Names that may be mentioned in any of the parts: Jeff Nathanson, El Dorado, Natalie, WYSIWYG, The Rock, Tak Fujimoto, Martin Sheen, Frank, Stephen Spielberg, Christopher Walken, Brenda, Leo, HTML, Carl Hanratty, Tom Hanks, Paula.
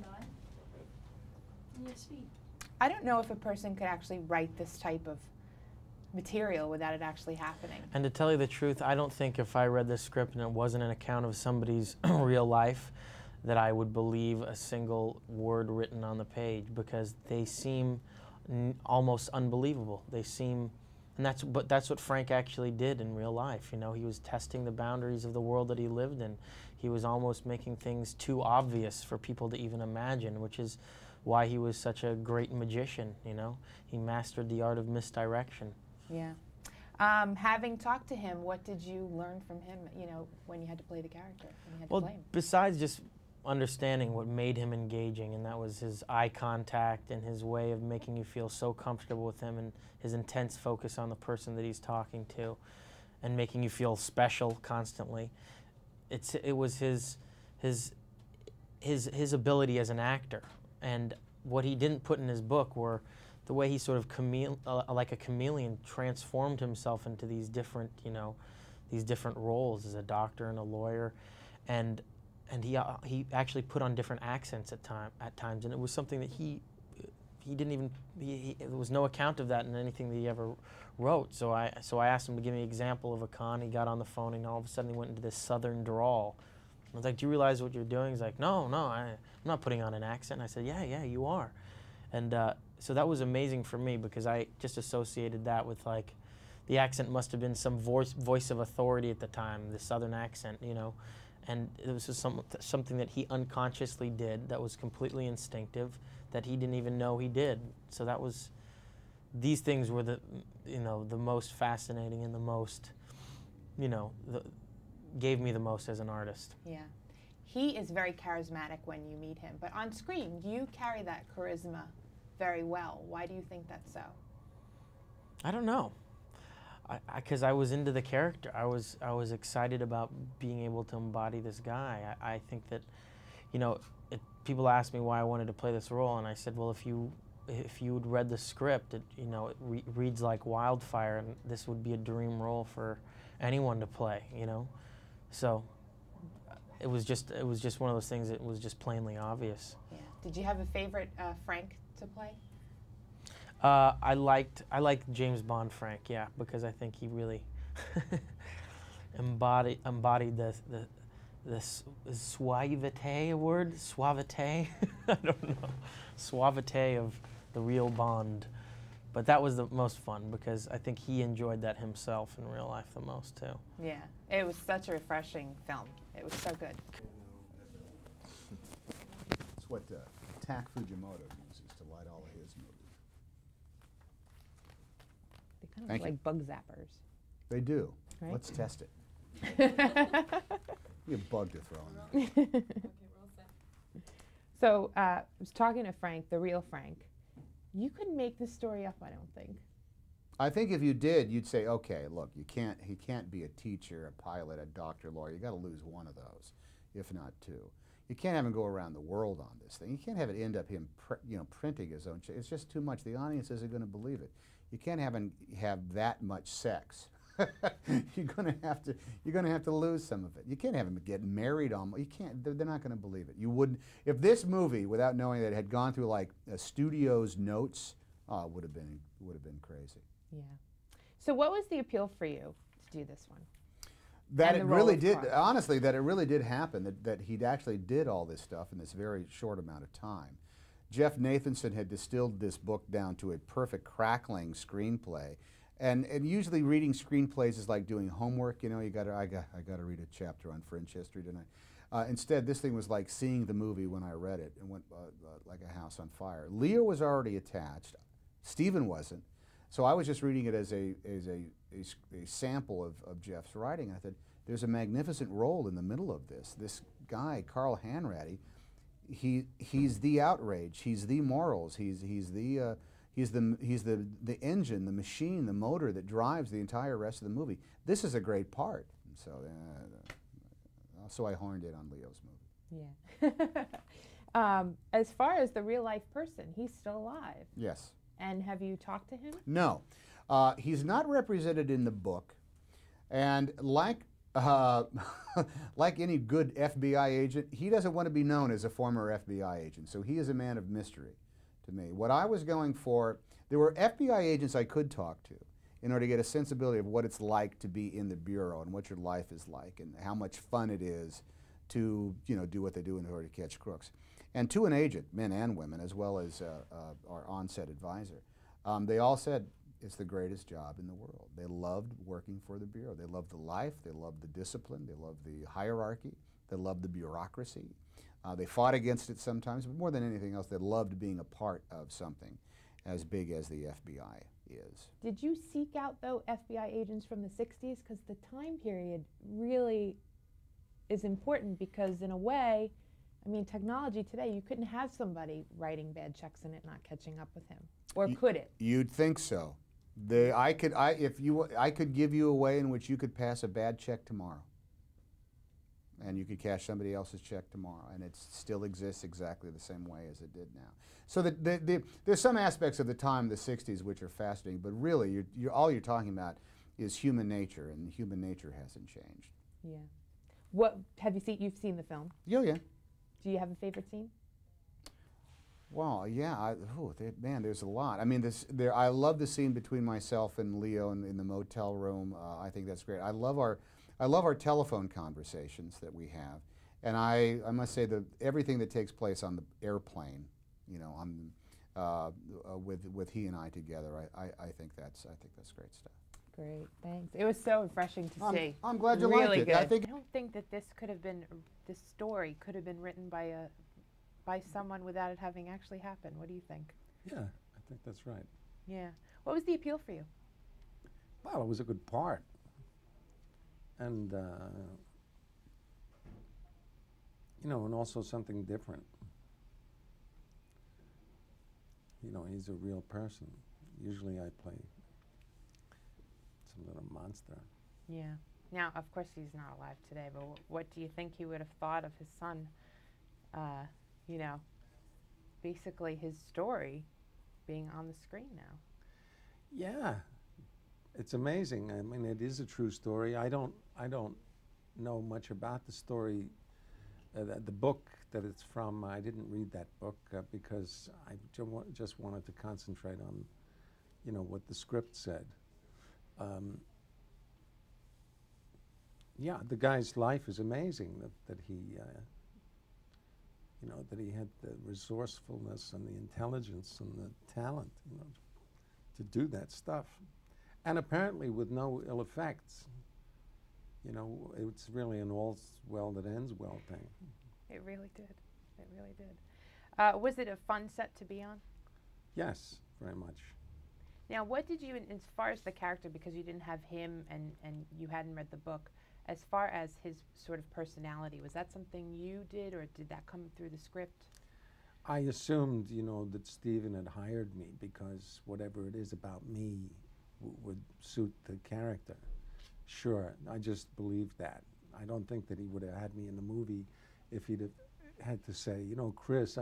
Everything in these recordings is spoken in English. not? You need to speak. I don't know if a person could actually write this type of material without it actually happening. And to tell you the truth, I don't think if I read this script and it wasn't an account of somebody's real life that I would believe a single word written on the page, because they seem almost unbelievable. They seem, and that's what Frank actually did in real life. You know, he was testing the boundaries of the world that he lived in. He was almost making things too obvious for people to even imagine, which is why he was such a great magician. You know, he mastered the art of misdirection. Yeah. Having talked to him, what did you learn from him, you know, when you had to play the character? When you had to play him? Besides just understanding what made him engaging, and that was his eye contact and his way of making you feel so comfortable with him and his intense focus on the person that he's talking to and making you feel special constantly. It was his ability as an actor. And what he didn't put in his book were the way he sort of like a chameleon transformed himself into these different, you know, these different roles as a doctor and a lawyer, and he actually put on different accents at times, and it was something that he didn't even there was no account of that in anything that he ever wrote. So I asked him to give me an example of a con. He got on the phone and all of a sudden he went into this southern drawl. I was like, "Do you realize what you're doing?" He's like, "No, I'm not putting on an accent." And I said, "Yeah, you are," and. So that was amazing for me, because I just associated that with, like, the accent must have been some voice of authority at the time, the southern accent, you know. And it was just something that he unconsciously did that was completely instinctive, that he didn't even know he did. So that was, these things were the, you know, the most fascinating and the most, you know, gave me the most as an artist. Yeah. He is very charismatic when you meet him, but on screen, you carry that charisma very well. Why do you think that's so? I don't know. Because I was into the character. I was excited about being able to embody this guy. I think that, you know, people asked me why I wanted to play this role, and I said, well, if you had read the script, you know, it reads like wildfire, and this would be a dream role for anyone to play. You know, so it was just one of those things that was just plainly obvious. Yeah. Did you have a favorite Frank to play? I liked James Bond Frank, yeah, because I think he really embodied the suavité word, suavité. I don't know, suavité of the real Bond. But that was the most fun, because I think he enjoyed that himself in real life the most too. Yeah, it was such a refreshing film. It was so good. It's what Tak Fujimoto uses to light all of his movies. They kind of look like bug zappers. They do. Right? Let's test it. You have a bug to throw in there. So I was talking to Frank, the real Frank. You couldn't make this story up, I don't think. I think if you did, you'd say, okay, look, he can't be a teacher, a pilot, a doctor, lawyer. You got to lose one of those, if not two. You can't have him go around the world on this thing. You can't have it end up him, you know, printing his own. It's just too much. The audience isn't going to believe it. You can't have him have that much sex. You're going to have to lose some of it. You can't have him get married almost. You can't. They're not going to believe it. You wouldn't. If this movie, without knowing that, had gone through like a studio's notes, would have been crazy. Yeah. So what was the appeal for you to do this one? That it really did, honestly, that it really did happen, that he actually did all this stuff in this very short amount of time. Jeff Nathanson had distilled this book down to a perfect crackling screenplay, and usually reading screenplays is like doing homework, you know, I gotta read a chapter on French history tonight. Instead, this thing was like seeing the movie when I read it, and went like a house on fire. Leo was already attached, Stephen wasn't, so I was just reading it as a sample of Jeff's writing. And I said, there's a magnificent role in the middle of this. This guy, Carl Hanratty, he's the outrage, he's the morals, he's the engine, the machine, the motor that drives the entire rest of the movie. This is a great part. And so I horned in on Leo's movie. Yeah. As far as the real life person, he's still alive. Yes. And have you talked to him? No. He's not represented in the book, and like Like any good FBI agent, he doesn't want to be known as a former FBI agent, so he is a man of mystery to me. What I was going for, there were FBI agents I could talk to in order to get a sensibility of what it's like to be in the Bureau and what your life is like and how much fun it is to, you know, do what they do in order to catch crooks. And to an agent, men and women, as well as our on-set advisor, they all said, it's the greatest job in the world. They loved working for the Bureau. They loved the life, they loved the discipline, they loved the hierarchy, they loved the bureaucracy. They fought against it sometimes, but more than anything else, they loved being a part of something as big as the FBI is. Did you seek out, though, FBI agents from the 60s? Because the time period really is important because, in a way, I mean, technology today, you couldn't have somebody writing bad checks and it not catching up with him. Or could it? You'd think so. I could give you a way in which you could pass a bad check tomorrow, and you could cash somebody else's check tomorrow, and it still exists exactly the same way as it did now. So there's some aspects of the time, the 60s, which are fascinating, but really, all you're talking about is human nature, and human nature hasn't changed. Yeah. What have you seen? You've seen the film? Yeah, yeah. Do you have a favorite scene? Well, yeah, man, there's a lot. I mean, I love the scene between myself and Leo in the motel room. I think that's great. I love our telephone conversations that we have, and I must say that everything that takes place on the airplane, you know, on with he and I together, I think that's great stuff. Great, thanks. It was so refreshing to see. I'm glad you liked it. Really good. I don't think that this story could have been written by someone without it having actually happened. What do you think? Yeah, I think that's right. Yeah. What was the appeal for you? Well, it was a good part. And, you know, and also something different. You know, he's a real person. Usually I play some little monster. Yeah. Now, of course, he's not alive today, but what do you think he would have thought of his son? You know, basically his story being on the screen now. Yeah, it's amazing. I mean, it is a true story. I don't know much about the story, the book that it's from. I didn't read that book because I just wanted to concentrate on, you know, what the script said. Yeah, the guy's life is amazing that he... you know, that he had the resourcefulness and the intelligence and the talent, you know, to do that stuff. And apparently with no ill effects. You know, it's really an all's well that ends well thing. It really did. It really did. Was it a fun set to be on? Yes, very much. Now, what did you, as far as the character, because you didn't have him and you hadn't read the book, as far as his sort of personality, was that something you did, or did that come through the script? I assumed, you know, that Stephen had hired me because whatever it is about me would suit the character. Sure, I just believed that. I don't think that he would have had me in the movie if he'd have had to say, you know, Chris,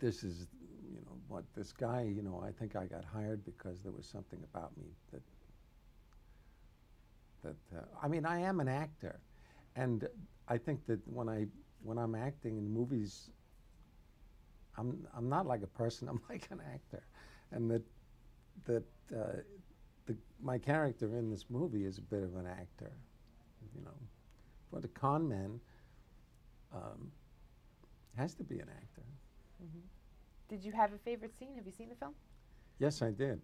this is, you know, what this guy, you know, I think I got hired because there was something about me that... I mean, I am an actor, and I think that when I'm acting in movies, I'm not like a person. I'm like an actor, and my character in this movie is a bit of an actor, you know. But the con man has to be an actor. Mm-hmm. Did you have a favorite scene? Have you seen the film? Yes, I did.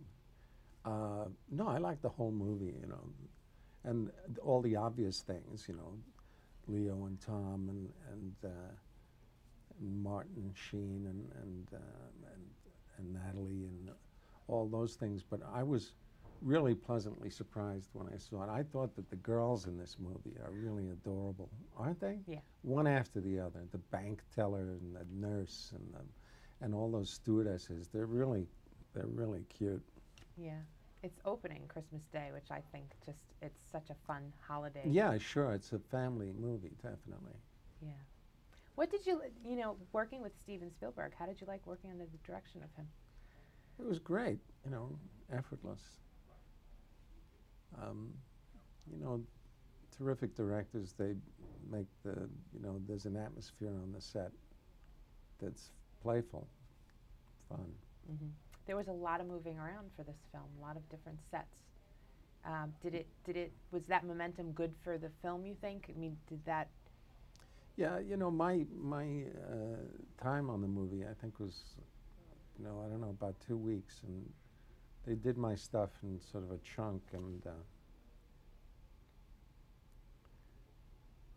No, I liked the whole movie, you know. And all the obvious things, you know, Leo and Tom and Martin Sheen and Natalie and all those things. But I was really pleasantly surprised when I saw it. I thought that the girls in this movie are really adorable, aren't they? Yeah. One after the other, the bank teller and the nurse and all those stewardesses. They're really cute. Yeah. It's opening Christmas Day, which I think just, it's such a fun holiday. Yeah, sure. It's a family movie, definitely. Yeah. What did you, you know, working with Steven Spielberg, how did you like working under the direction of him? It was great, you know, effortless. you know, terrific directors, they make the, you know, there's an atmosphere on the set that's playful, fun. Mm-hmm. There was a lot of moving around for this film, a lot of different sets. Was that momentum good for the film, you think? I mean, did that? Yeah, you know, my time on the movie, I think, was, you know, I don't know, about 2 weeks, and they did my stuff in sort of a chunk, and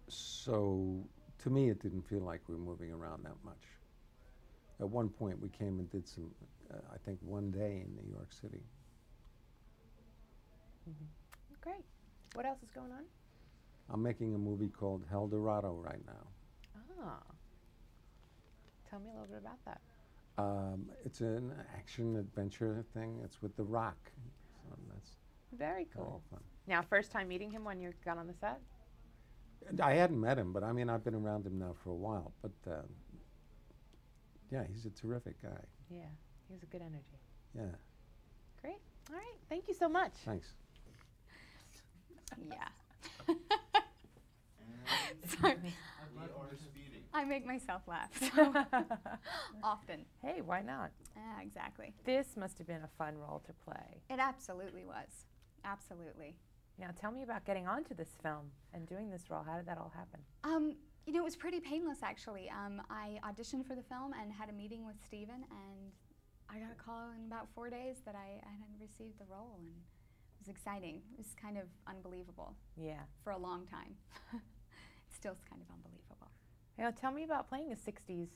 so to me it didn't feel like we were moving around that much. At one point we came and did some, I think, one day in New York City. Mm-hmm. Great. What else is going on? I'm making a movie called El Dorado right now. Ah. Tell me a little bit about that. It's an action-adventure thing. It's with The Rock. So that's very cool. Fun. Now, first time meeting him when you got on the set? I hadn't met him, but I mean, I've been around him now for a while. But yeah, he's a terrific guy. Yeah, he has a good energy. Yeah. Great. All right. Thank you so much. Thanks. Yeah. Sorry. I make myself laugh so often. Hey, why not? Exactly. This must have been a fun role to play. It absolutely was. Absolutely. Now tell me about getting onto this film and doing this role. How did that all happen? You know, it was pretty painless, actually. I auditioned for the film and had a meeting with Stephen, and I got a call in about 4 days that I had received the role, and it was exciting. It was kind of unbelievable. Yeah. For a long time. Still kind of unbelievable. You know, tell me about playing a 60s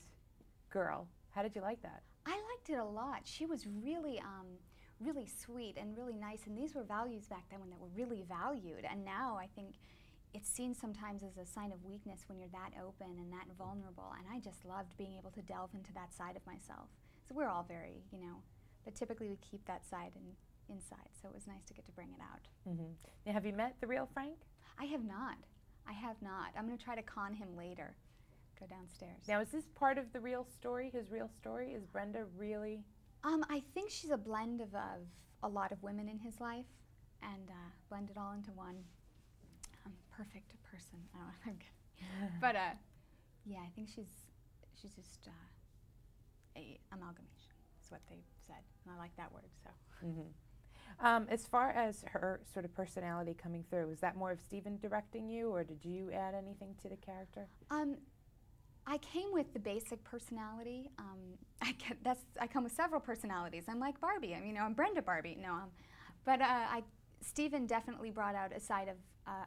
girl. How did you like that? I liked it a lot. She was really, really sweet and really nice, and these were values back then when they were really valued, and now I think it's seen sometimes as a sign of weakness when you're that open and that vulnerable, and I just loved being able to delve into that side of myself. So we're all very, you know, but typically we keep that side inside, so it was nice to get to bring it out. Mm-hmm. Now, have you met the real Frank? I have not. I have not. I'm going to try to con him later. Go downstairs. Now, is this part of the real story, his real story? Is Brenda really? I think she's a blend of a lot of women in his life and blend it all into one perfect person. I don't know if I'm kidding. But yeah, I think she's just a amalgamation is what they said. And I like that word, so. Mm-hmm. As far as her sort of personality coming through, was that more of Stephen directing you, or did you add anything to the character? I came with the basic personality. I come with several personalities. I'm like Barbie. I'm, you know, I'm Brenda Barbie. No, but Stephen definitely brought out a side of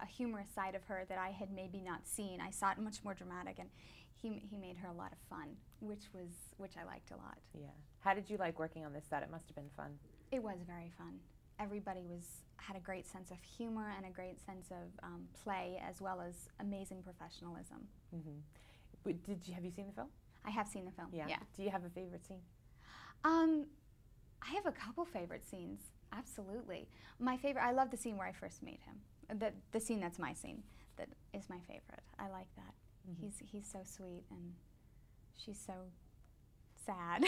a humorous side of her that I had maybe not seen. I saw it much more dramatic, and he made her a lot of fun, which I liked a lot. Yeah. How did you like working on this set? It must have been fun. It was very fun. Everybody had a great sense of humor and a great sense of play, as well as amazing professionalism. Mm-hmm. Have you seen the film? I have seen the film. Yeah. Yeah. Do you have a favorite scene? I have a couple favorite scenes. Absolutely. My favorite. I love the scene where I first meet him. The scene that's my scene. That is my favorite. I like that. Mm-hmm. He's so sweet, and she's so sad.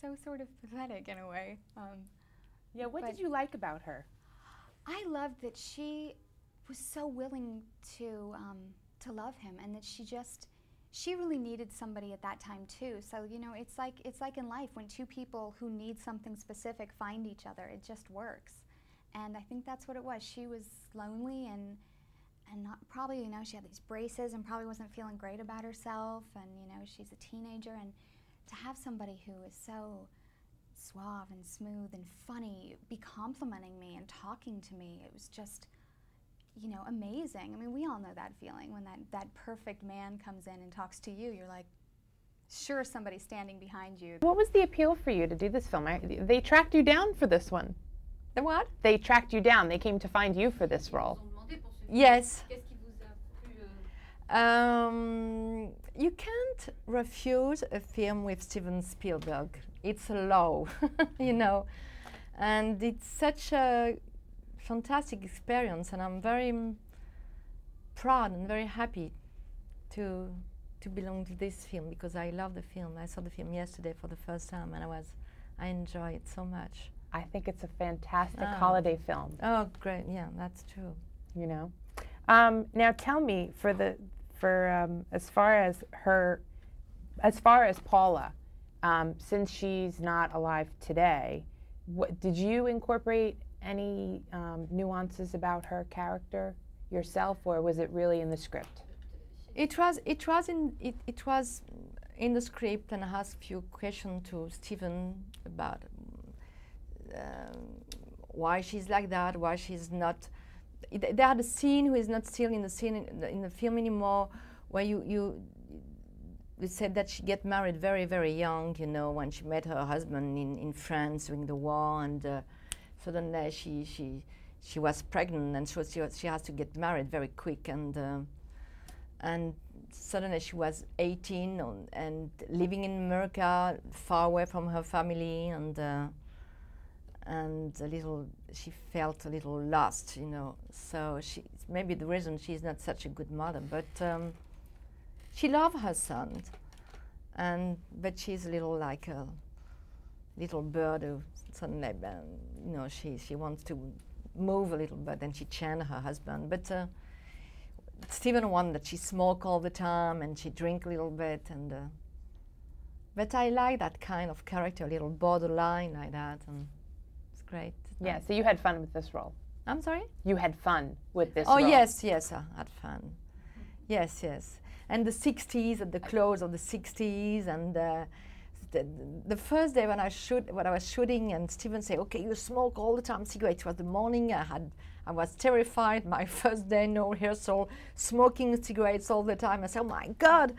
So sort of pathetic in a way. Yeah, what did you like about her? I loved that she was so willing to love him, and that she really needed somebody at that time too. So, you know, it's like in life, when two people who need something specific find each other, it just works. And I think that's what it was. She was lonely and not probably, you know, she had these braces and probably wasn't feeling great about herself, and, you know, she's a teenager, and to have somebody who is so suave and smooth and funny be complimenting me and talking to me, it was just, you know, amazing. I mean, we all know that feeling when that perfect man comes in and talks to you. You're like, sure, somebody's standing behind you. What was the appeal for you to do this film? They tracked you down for this one. The what? They tracked you down. They came to find you for this role. Yes. You can't refuse a film with Steven Spielberg. It's a law, you know, and it's such a fantastic experience, and I'm very proud and very happy to belong to this film, because I love the film. I saw the film yesterday for the first time, and I enjoy it so much. I think it's a fantastic holiday film. Oh, great, yeah, that's true. you know. Now tell me, as far as Paula, since she's not alive today, what, did you incorporate any nuances about her character yourself, or was it really in the script? It was in the script, and I asked a few questions to Stephen about why she's like that, why she's not. There had a scene who is not still in the scene in the film anymore, where you said that she get married very, very young, you know, when she met her husband in France during the war, and suddenly she was pregnant, and so she has to get married very quick, and suddenly she was 18 and living in America, far away from her family, and a little, she felt a little lost, you know. So she, maybe the reason she's not such a good mother, but she loved her son, but she's a little like a little bird who suddenly, you know, she wants to move a little bit, and she channeled her husband. But Stephen wanted that she smoke all the time and she drink a little bit, and but I like that kind of character, a little borderline like that, and it's great. Yeah, so you had fun with this role. I'm sorry? You had fun with this role. Oh yes, yes, I had fun. Yes, yes. And the 60s, at the close of the 60s, and the first day when I was shooting, and Stephen said, "Okay, you smoke all the time cigarettes." It was the morning. I was terrified. My first day, no rehearsal, smoking cigarettes all the time. I said, "Oh my God!"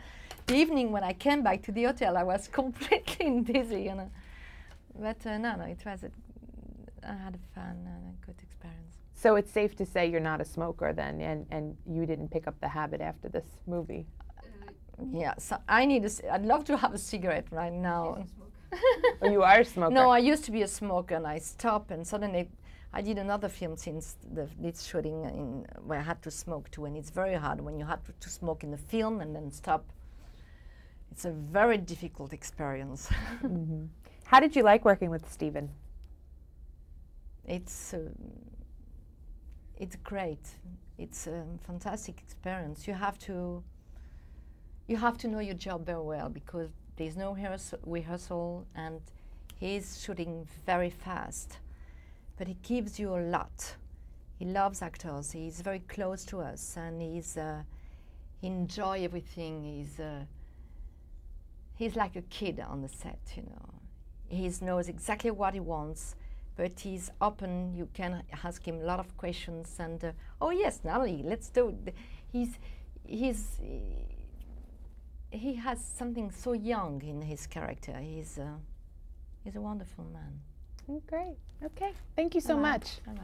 The evening when I came back to the hotel, I was completely dizzy, you know. But no, it was. I had a fun and a good experience. So it's safe to say you're not a smoker then, and you didn't pick up the habit after this movie. Yeah, so I'd love to have a cigarette right now. Oh, you are a smoker. No, I used to be a smoker, and I stopped, and suddenly I did another film since this shooting where I had to smoke too, and it's very hard when you have to smoke in the film and then stop. It's a very difficult experience. Mm-hmm. How did you like working with Stephen? It's great. It's a fantastic experience. You have to know your job very well, because there's no rehearsal, and he's shooting very fast. But he gives you a lot. He loves actors. He's very close to us, and he enjoys everything. He's like a kid on the set, you know. He knows exactly what he wants, but he's open. You can ask him a lot of questions, and oh yes, Natalie, let's do it. He has something so young in his character. He's a wonderful man. Great. Okay. Thank you so much. Bye-bye.